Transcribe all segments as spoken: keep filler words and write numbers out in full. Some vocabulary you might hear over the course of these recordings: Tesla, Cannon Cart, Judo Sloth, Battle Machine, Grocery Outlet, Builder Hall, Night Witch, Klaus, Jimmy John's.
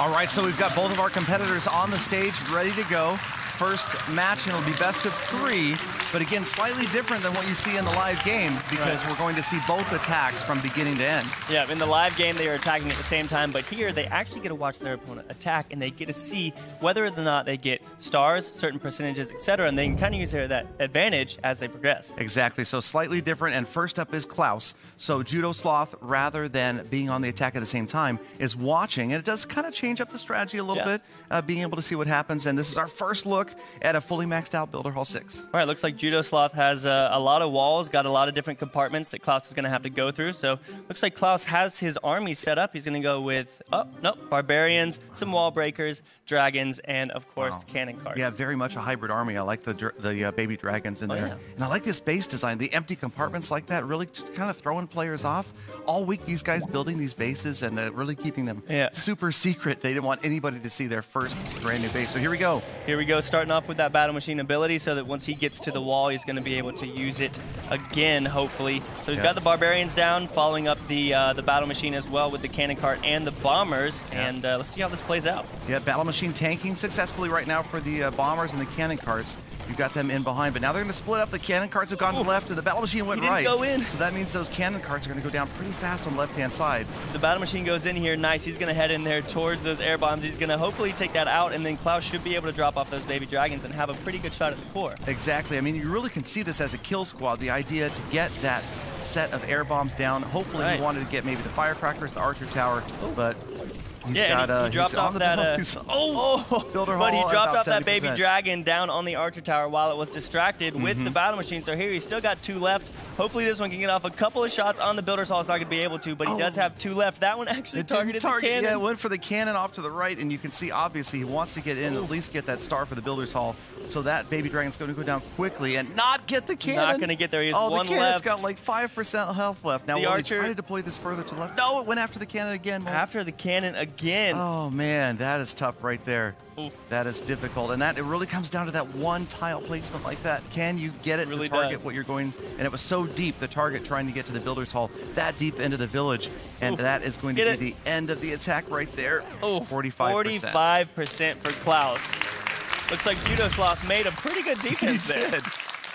All right, so we've got both of our competitors on the stage ready to go. First match, and it'll be best of three, but again, slightly different than what you see in the live game because right. we're going to see both attacks from beginning to end. Yeah, in the live game, they are attacking at the same time, but here they actually get to watch their opponent attack, and they get to see whether or not they get stars, certain percentages, et cetera, and they can kind of use their, that advantage as they progress. Exactly, so slightly different, and first up is Klaus. So Judo Sloth, rather than being on the attack at the same time, is watching, and it does kind of change up the strategy a little yeah. bit, uh, being able to see what happens, and this is our first look at a fully maxed out Builder Hall six. All right, looks like Judo Sloth has uh, a lot of walls, got a lot of different compartments that Klaus is going to have to go through. So looks like Klaus has his army set up. He's going to go with, oh, nope, Barbarians, some Wall Breakers, Dragons, and, of course, wow. Cannon Cart. Yeah, very much a hybrid army. I like the, the uh, baby dragons in oh, there. Yeah. And I like this base design. The empty compartments like that really kind of throwing players off. All week, these guys building these bases and uh, really keeping them yeah. super secret. They didn't want anybody to see their first brand new base. So here we go. Here we go. Starting off with that Battle Machine ability so that once he gets to the wall, he's going to be able to use it again, hopefully. So he's yeah. got the Barbarians down, following up the uh, the Battle Machine as well with the Cannon Cart and the Bombers, yeah. and uh, let's see how this plays out. Yeah, Battle Machine tanking successfully right now for the uh, Bombers and the Cannon Carts. You've got them in behind, but now they're going to split up. The Cannon Carts have gone Ooh. left, and the Battle Machine went he didn't right. go in. So that means those Cannon Carts are going to go down pretty fast on the left-hand side. The Battle Machine goes in here. Nice. He's going to head in there towards those air bombs. He's going to hopefully take that out, and then Klaus should be able to drop off those baby dragons and have a pretty good shot at the core. Exactly. I mean, you really can see this as a kill squad, the idea to get that set of air bombs down. Hopefully right. he wanted to get maybe the firecrackers, the archer tower, Ooh. but... He's yeah, got, uh, he dropped off that. Uh, oh, oh. Builder Hall, but he dropped off that baby dragon down on the archer tower while it was distracted mm-hmm. with the Battle Machine. So here he's still got two left. Hopefully this one can get off a couple of shots on the Builder's Hall. It's not going to be able to, but he oh. does have two left. That one actually it targeted target, the cannon. Yeah, it went for the cannon off to the right, and you can see obviously he wants to get in Ooh. at least get that star for the Builder's Hall. So that baby dragon's going to go down quickly and not get the cannon. Not going to get there. He has oh, one the cannon's left. got like five percent health left. Now the will archer he try to deploy this further to the left. No, it went after the cannon again. Mike. After the cannon again. Again. Oh man, that is tough right there. Oof. That is difficult, and that it really comes down to that one tile placement like that. Can you get it, it really to target does. what you're going? And it was so deep, the target trying to get to the Builder's Hall, that deep into the village, and Oof. that is going to get be it. the end of the attack right there. Oh, forty-five percent. forty-five percent for Klaus. Looks like Judo Sloth made a pretty good defense there. Did.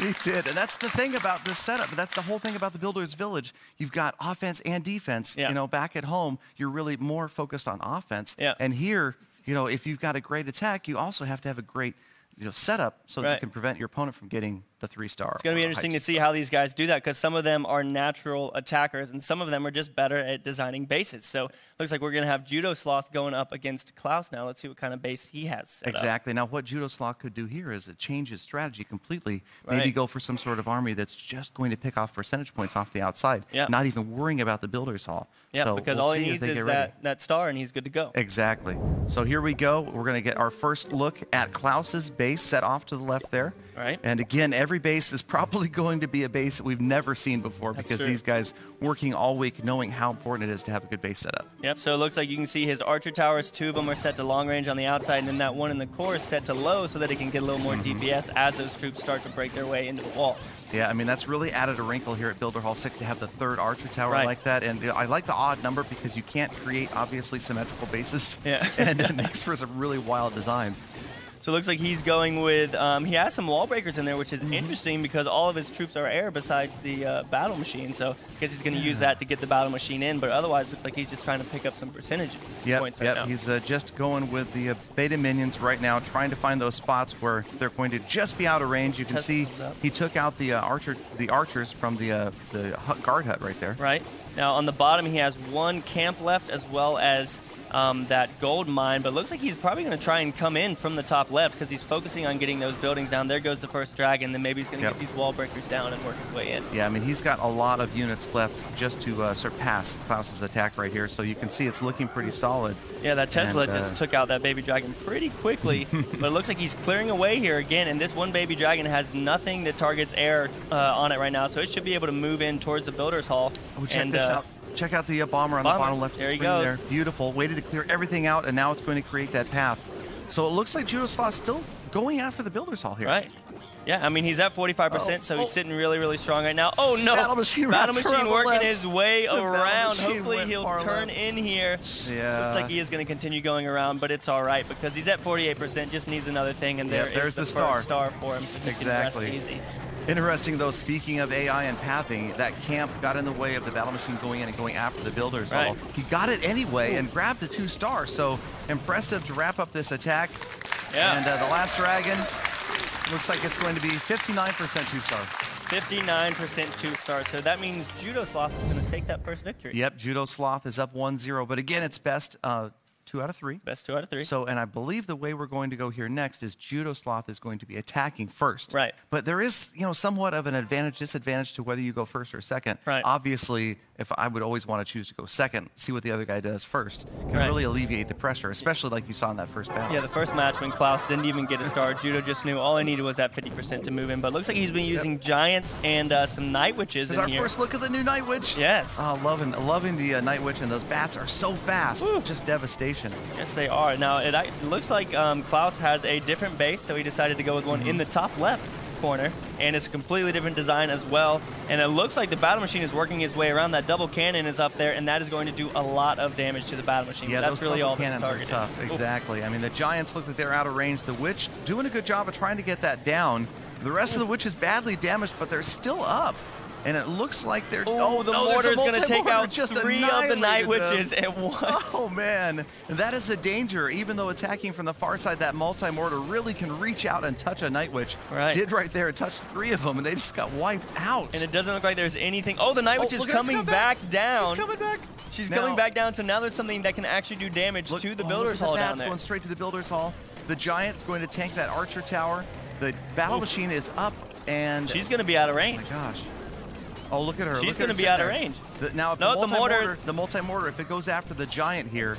He did, and that's the thing about this setup. That's the whole thing about the Builder's Village. You've got offense and defense. Yeah. You know, back at home, you're really more focused on offense. Yeah. And here, you know, if you've got a great attack, you also have to have a great you know, setup so right. that you can prevent your opponent from getting the three-star. It's going to be interesting to see how these guys do that because some of them are natural attackers and some of them are just better at designing bases. So looks like we're going to have Judo Sloth going up against Klaus now. Let's see what kind of base he has set Exactly. up. Now what Judo Sloth could do here is it changes strategy completely. Right. Maybe go for some sort of army that's just going to pick off percentage points off the outside, yeah. not even worrying about the Builder's Hall. Yeah, so because we'll all he needs is that, that star and he's good to go. Exactly. So here we go. We're going to get our first look at Klaus's base set off to the left there. All right. And again, every Every base is probably going to be a base that we've never seen before That's because true. these guys working all week knowing how important it is to have a good base setup. Yep, so it looks like you can see his archer towers, two of them are set to long range on the outside, and then that one in the core is set to low so that it can get a little more mm-hmm. D P S as those troops start to break their way into the walls. Yeah, I mean, that's really added a wrinkle here at Builder Hall six to have the third archer tower right. like that. And I like the odd number because you can't create, obviously, symmetrical bases. Yeah. And it makes for some really wild designs. So it looks like he's going with, um, he has some wall breakers in there, which is mm-hmm. interesting because all of his troops are air besides the uh, Battle Machine. So I guess he's going to yeah. use that to get the Battle Machine in, but otherwise it looks like he's just trying to pick up some percentage yep, points right yep. now. He's uh, just going with the uh, beta minions right now, trying to find those spots where they're going to just be out of range. You can Test see he took out the uh, archer, the archers from the, uh, the hut, guard hut right there. Right. Now on the bottom he has one camp left as well as... Um, that gold mine, but looks like he's probably going to try and come in from the top left because he's focusing on getting those buildings down. There goes the first dragon, then maybe he's going to yep. get these wall breakers down and work his way in. Yeah, I mean, he's got a lot of units left just to uh, surpass Klaus's attack right here, so you can see it's looking pretty solid. Yeah, that Tesla and, uh, just took out that baby dragon pretty quickly, but it looks like he's clearing away here again, and this one baby dragon has nothing that targets air uh, on it right now, so it should be able to move in towards the Builder's Hall. Oh, check and, this uh, out. Check out the uh, bomber on bomber. the bottom left of the there screen there. Beautiful. Waited to clear everything out, and now it's going to create that path. So it looks like Judo Sloth's still going after the Builder's Hall here. Right. Yeah, I mean, he's at forty-five percent, oh, so he's oh. sitting really, really strong right now. Oh, no. Battle Machine, Battle Machine working left. his way the around. Hopefully he'll turn left. in here. Yeah. Looks like he is going to continue going around, but it's all right because he's at forty-eight percent, just needs another thing, and yeah, there there's is the, the star. star for him. So exactly. Easy. Interesting, though, speaking of A I and pathing, that camp got in the way of the Battle Machine going in and going after the Builders. Right. He got it anyway and grabbed the two stars, so impressive to wrap up this attack. Yeah. And uh, the last dragon looks like it's going to be fifty-nine percent two-star. fifty-nine percent two-star, so that means Judo Sloth is going to take that first victory. Yep, Judo Sloth is up one zero, but again, it's best... Uh, Two out of three. Best two out of three. So, and I believe the way we're going to go here next is Judo Sloth is going to be attacking first. Right. But there is, you know, somewhat of an advantage, disadvantage to whether you go first or second. Right. Obviously, if I would always want to choose to go second, see what the other guy does first. Can right. really alleviate the pressure, especially like you saw in that first battle. Yeah, the first match when Klaus didn't even get a star, Judo just knew all I needed was that fifty percent to move in. But looks like he's been using yep. giants and uh, some Night Witches. This is our here. first look at the new Night Witch. Yes. Uh, loving, loving the uh, Night Witch, and those bats are so fast. Woo. Just devastation. Yes, they are. Now, it, it looks like um, Klaus has a different base, so he decided to go with one mm-hmm. in the top left corner, and it's a completely different design as well. And it looks like the Battle Machine is working its way around. That double cannon is up there, and that is going to do a lot of damage to the Battle Machine. Yeah, that's those really all that's targeted. Are tough. Exactly. Ooh. I mean, the Giants look like they're out of range. The Witch doing a good job of trying to get that down. The rest Ooh. of the Witch is badly damaged, but they're still up. And it looks like they're... Ooh, oh, the no, mortar's going to take out just three of the Night Witches at once. Oh, man. That is the danger. Even though attacking from the far side, that multi-mortar really can reach out and touch a Night Witch. Right. Did right there. It touched three of them, and they just got wiped out. And it doesn't look like there's anything... Oh, the Night Witch oh, is coming come back. back down. She's coming back. She's now, coming back down, so now there's something that can actually do damage look, to the oh, Builder's Hall the down there. Going straight to the Builder's Hall. The Giant's going to tank that Archer Tower. The Battle Ooh. Machine is up, and... She's going to be out of range. Oh, my gosh. Oh, look at her. She's going to be out of range. The, now, if no, the mortar, the multi-mortar, if it goes after the giant here,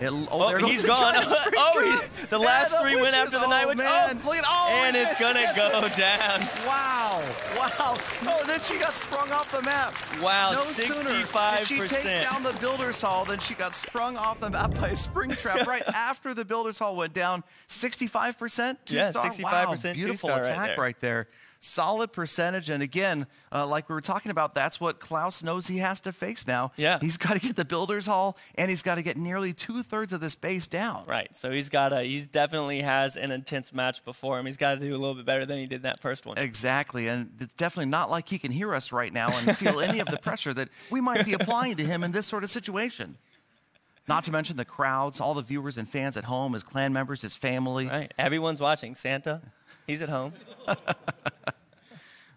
it, oh, oh, there goes he's the gone. oh, he's, the last yeah, the three witches. went after the oh, Night Witch. Man. Oh, man. Oh, and it's going to go it. down. Wow. Wow. Oh, then she got sprung off the map. Wow, no sixty-five percent. Did she take down the Builder's Hall, then she got sprung off the map by a spring trap right after the Builder's Hall went down. sixty-five percent two-star. Yeah, sixty-five percent wow, beautiful attack right there. Right there. Solid percentage, and again, uh, like we were talking about, that's what Klaus knows he has to face now. Yeah. He's got to get the Builder's Hall, and he's got to get nearly two-thirds of this base down. Right, so he's got a, he's definitely has an intense match before him. He's got to do a little bit better than he did that first one. Exactly, and it's definitely not like he can hear us right now and feel any of the pressure that we might be applying to him in this sort of situation. Not to mention the crowds, all the viewers and fans at home, his clan members, his family. Right, everyone's watching. Santa, he's at home.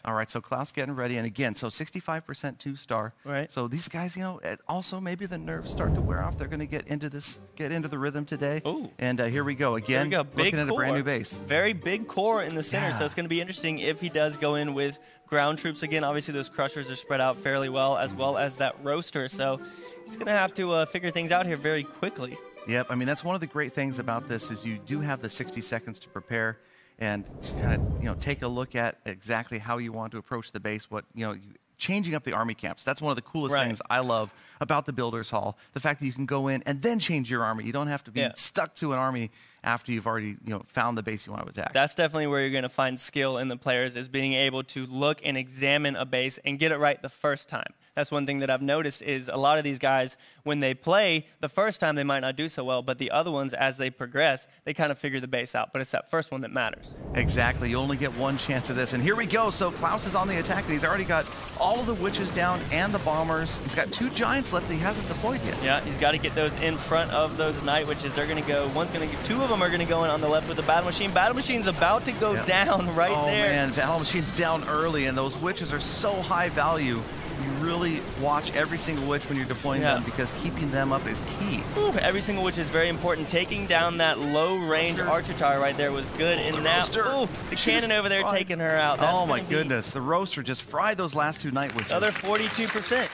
All right, so Klaus getting ready, and again, so sixty-five percent two-star. Right. So these guys, you know, also maybe the nerves start to wear off. They're going to get into this, get into the rhythm today. Ooh. And uh, here we go again. Here we go. Big looking core. At a brand new base. Very big core in the center, yeah. So it's going to be interesting if he does go in with ground troops again. Obviously, those crushers are spread out fairly well, as well as that roaster. So he's going to have to uh, figure things out here very quickly. Yep. I mean, that's one of the great things about this is you do have the sixty seconds to prepare. And to kind of, you know, take a look at exactly how you want to approach the base, what, you know, changing up the army camps. That's one of the coolest right. things I love about the Builder's Hall, the fact that you can go in and then change your army. You don't have to be yeah. stuck to an army after you've already, you know, found the base you want to attack. That's definitely where you're going to find skill in the players is being able to look and examine a base and get it right the first time. That's one thing that I've noticed is a lot of these guys, when they play, the first time they might not do so well, but the other ones, as they progress, they kind of figure the base out. But it's that first one that matters. Exactly. You only get one chance at this. And here we go. So Klaus is on the attack, and he's already got all of the witches down and the bombers. He's got two giants left that he hasn't deployed yet. Yeah, he's got to get those in front of those night witches. They're going to go, one's going to get, two of them are going to go in on the left with the Battle Machine. Battle Machine's about to go yep. down right oh, there. Oh, man. Battle Machine's down early, and those witches are so high value. You really watch every single witch when you're deploying yeah. them because keeping them up is key. Ooh, every single witch is very important. Taking down that low-range archer. archer tower right there was good. Oh, and now, ooh, the she cannon over there fried. taking her out. That's oh, my be... goodness. The roaster just fried those last two night witches. Another forty-two percent.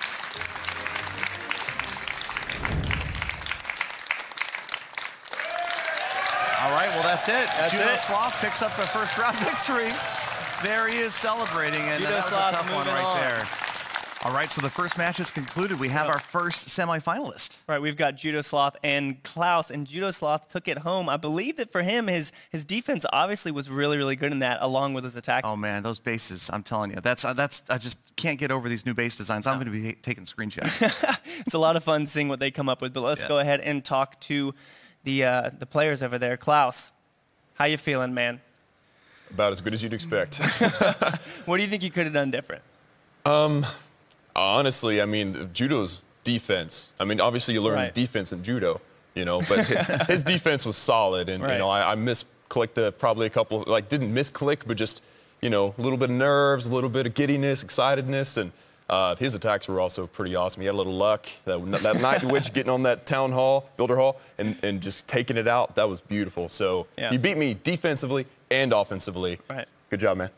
All right, well, that's it. That's Judo it. Sloth picks up the first round victory. There he is celebrating, and Judo that was Sloth a tough one right on. there. All right, so the first match is concluded. We have yep. our first semifinalist. Right, we've got Judo Sloth and Klaus, and Judo Sloth took it home. I believe that for him, his his defense obviously was really, really good in that, along with his attack. Oh man, those bases! I'm telling you, that's uh, that's I just can't get over these new base designs. No. I'm going to be taking screenshots. It's a lot of fun seeing what they come up with. But let's yeah. go ahead and talk to the uh, the players over there. Klaus, how you feeling, man? About as good as you'd expect. What do you think you could have done different? Um. Honestly, I mean, judo's defense. I mean, obviously you learn right. defense in judo, you know, but his defense was solid. And, right. you know, I, I misclicked a, probably a couple, like didn't misclick, but just, you know, a little bit of nerves, a little bit of giddiness, excitedness. And uh, his attacks were also pretty awesome. He had a little luck. That, that Night Witch getting on that town hall, Builder Hall, and, and just taking it out, that was beautiful. So yeah. he beat me defensively and offensively. Right. Good job, man.